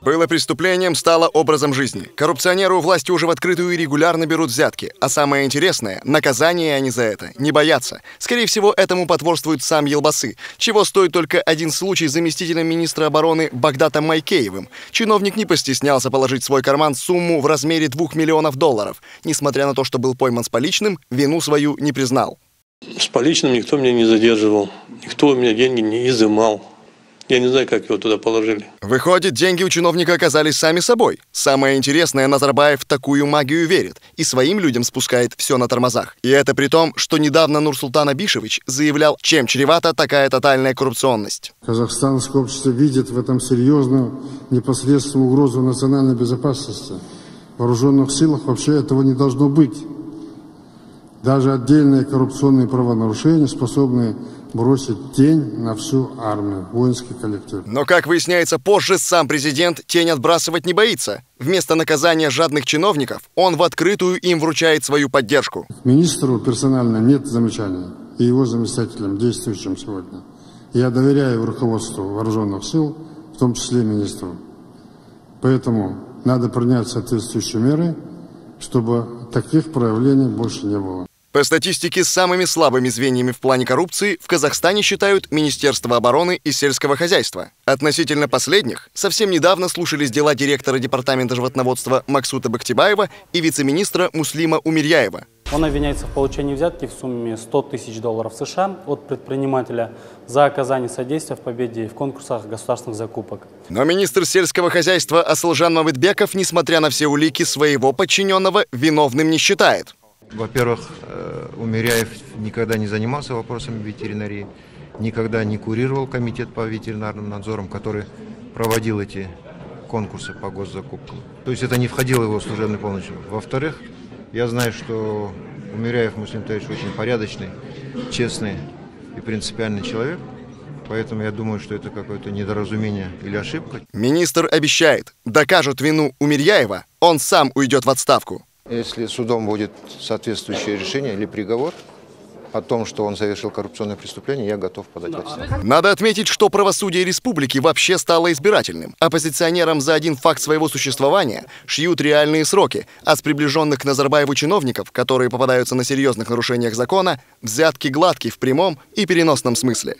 Было преступлением, стало образом жизни. Коррупционеры у власти уже в открытую и регулярно берут взятки. А самое интересное, наказание они за это не боятся. Скорее всего, этому потворствует сам Елбасы. Чего стоит только один случай с заместителем министра обороны Багдатом Майкеевым. Чиновник не постеснялся положить в свой карман сумму в размере $2 миллионов. Несмотря на то, что был пойман с поличным, вину свою не признал. С поличным никто меня не задерживал. Никто у меня деньги не изымал. Я не знаю, как его туда положили. Выходит, деньги у чиновника оказались сами собой. Самое интересное, Назарбаев в такую магию верит и своим людям спускает все на тормозах. И это при том, что недавно Нурсултан Абишевич заявлял, чем чревата такая тотальная коррупционность. Казахстанское общество видит в этом серьезную непосредственную угрозу национальной безопасности. В вооруженных силах вообще этого не должно быть. Даже отдельные коррупционные правонарушения способны бросить тень на всю армию, воинский коллектив. Но, как выясняется позже, сам президент тень отбрасывать не боится. Вместо наказания жадных чиновников он в открытую им вручает свою поддержку. Министру персонально нет замечаний и его заместителям, действующим сегодня. Я доверяю руководству вооруженных сил, в том числе министру. Поэтому надо принять соответствующие меры, чтобы таких проявлений больше не было. По статистике, самыми слабыми звеньями в плане коррупции в Казахстане считают Министерство обороны и сельского хозяйства. Относительно последних совсем недавно слушались дела директора департамента животноводства Максута Бахтибаева и вице-министра Муслима Умирьяева. Он обвиняется в получении взятки в сумме $100 000 США от предпринимателя за оказание содействия в победе в конкурсах государственных закупок. Но министр сельского хозяйства Аслжан Мовидбеков, несмотря на все улики, своего подчиненного виновным не считает. Во-первых, Умирьяев никогда не занимался вопросами ветеринарии, никогда не курировал комитет по ветеринарным надзорам, который проводил эти конкурсы по госзакупкам. То есть это не входило в его служебную полномочия. Во-вторых, я знаю, что Умирьяев Муслим Таевич очень порядочный, честный и принципиальный человек. Поэтому я думаю, что это какое-то недоразумение или ошибка. Министр обещает, докажут вину Умирьяева, он сам уйдет в отставку. Если судом будет соответствующее решение или приговор о том, что он совершил коррупционное преступление, я готов подать в отставку. Надо отметить, что правосудие республики вообще стало избирательным. Оппозиционерам за один факт своего существования шьют реальные сроки, а с приближенных к Назарбаеву чиновников, которые попадаются на серьезных нарушениях закона, взятки гладкие в прямом и переносном смысле.